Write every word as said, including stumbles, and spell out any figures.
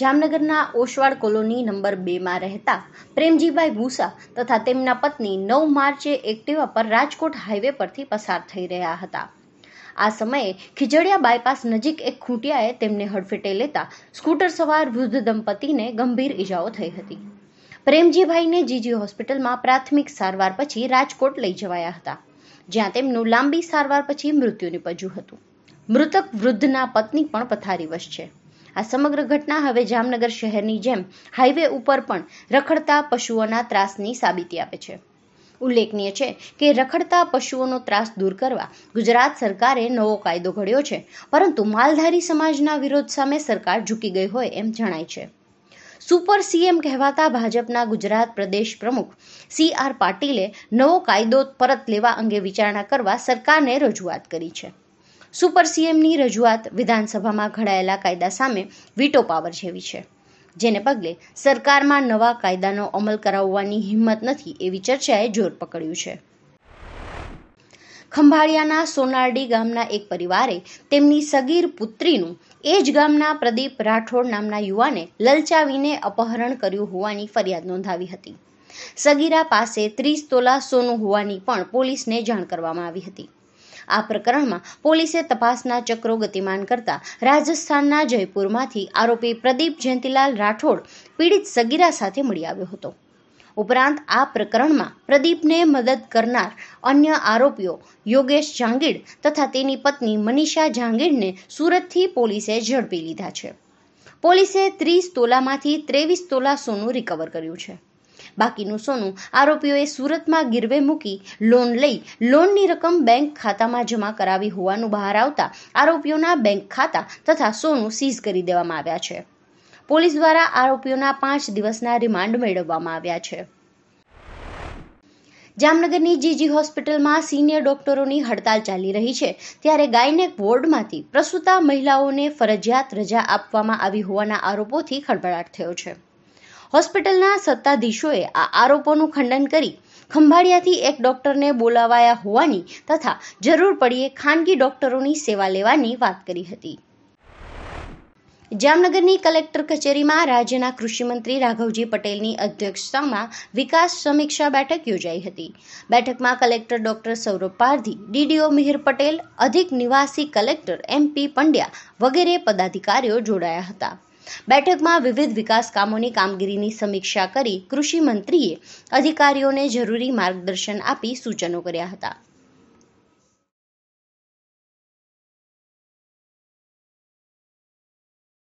જામનગરના ઓશવાડ colony number બે માં રહેતા પ્રેમજીભાઈ ભૂસા તથા તેમના પત્ની નવ માર્ચે એક્ટિવા પર રાજકોટ હાઈવે પરથી પસાર થઈ રહ્યા હતા। આ સમયે ખીજડીયા બાયપાસ નજીક એક ખૂંટિયાએ તેમને હડફેટે લેતા સ્કૂટર સવાર વૃદ્ધ દંપતીને ગંભીર ઈજાઓ થઈ હતી। પ્રેમજીભાઈને જીજી હોસ્પિટલમાં પ્રાથમિક સારવાર પછી રાજકોટ લઈ જવાયા હતા, જ્યાં તેમનું લાંબી સારવાર પછી મૃત્યુ નિપજ્યું હતું। મૃતક વૃદ્ધના પત્ની પણ પથારીવશ છે। આ સમગ્ર ઘટના હવે જામનગર શહેરની જેમ હાઈવે ઉપર પણ રખડતા પશુઓના ત્રાસની સાબિતી આપે છે। ઉલ્લેખનીય છે કે રખડતા પશુઓનો ત્રાસ દૂર કરવા ગુજરાત સરકારે નવો કાયદો ઘડ્યો છે, પરંતુ માલધારી સમાજના વિરોધ સામે સરકાર ઝૂકી ગઈ હોય એમ જણાય છે। સુપર સી એમ કહેવાતા ભાજપના ગુજરાત પ્રદેશ પ્રમુખ સી આર પાટીલે નવો કાયદો પરત લેવા અંગે વિચારણા કરવા સરકારને રજૂઆત કરી છે। સુપર સી એમની રજૂઆત વિધાનસભામાં ઘડાયેલા કાયદા સામે વીટો પાવર જેવી છે, જેને પગલે સરકારમાં નવા કાયદાનો અમલ કરાવવાની હિંમત નથી એવી ચર્ચાએ જોર પકડ્યું છે। ખંભાળીયાના સોનારડી ગામના એક પરિવારે તેમની સગીર પુત્રીનું એ જ ગામના પ્રદીપ રાઠોડ નામના યુવાને લલચાવીને અપહરણ કર્યું હોવાની ફરિયાદ નોંધાવી હતી। સગીરા પાસે ત્રીસ તોલા સોનું હોવાની પણ પોલીસને જાણ કરવામાં આવી હતી। આ પ્રકરણમાં પોલીસે તપાસના ચક્રો ગતિમાન કરતા રાજસ્થાનના જયપુરમાંથી આરોપી પ્રદીપ જયંતિલાલ રાઠોડ પીડિત સગીરા સાથે મળી આવ્યો હતો। ઉપરાંત આ પ્રકરણમાં પ્રદીપને મદદ કરનાર અન્ય આરોપીઓ યોગેશ જાંગીડ તથા તેની પત્ની મનીષા જાંગીડને સુરતથી પોલીસે ઝડપી લીધા છે। પોલીસે ત્રીસ તોલામાંથી ત્રેવીસ તોલા સોનું રિકવર કર્યું છે। બાકીનું સોનું આરોપીઓએ સુરતમાં ગીરવે મૂકી લોન લઈ લોનની રકમ બેંક ખાતામાં જમા કરાવી હોવાનું બહાર આવતા આરોપીઓના બેંક ખાતા તથા સોનું સીઝ કરી દેવામાં આવ્યા છે। પોલીસ દ્વારા આરોપીઓના પાંચ દિવસના રિમાન્ડ મેળવવામાં આવ્યા છે। જામનગરની જીજી હોસ્પિટલમાં સિનિયર ડોક્ટરોની હડતાલ ચાલી રહી છે, ત્યારે ગાયનેક વોર્ડમાંથી પ્રસૂતા મહિલાઓને ફરજિયાત રજા આપવામાં આવી હોવાના આરોપોથી ખળભળાટ થયો છે। હોસ્પિટલના સત્તાધીશોએ આ આરોપોનું ખંડન કરી ખંભાળિયાથી એક ડોક્ટરને બોલાવાયા હોવાની તથા જરૂર પડીએ ખાનગી ડોક્ટરોની સેવા લેવાની વાત કરી હતી। જામનગરની કલેક્ટર કચેરીમાં રાજ્યના કૃષિમંત્રી રાઘવજી પટેલની અધ્યક્ષતામાં વિકાસ સમીક્ષા બેઠક યોજાઈ હતી। બેઠકમાં collector doctor Saurabh Pardhi, DDO Mihir Patel, અધિક નિવાસી કલેક્ટર એમ પી પંડ્યા વગેરે પદાધિકારીઓ જોડાયા હતા। બેઠકમાં વિવિધ વિકાસ કામોની કામગીરીની સમીક્ષા કરી કૃષિમંત્રીએ અધિકારીઓને જરૂરી માર્ગદર્શન આપી સૂચનો કર્યા હતા।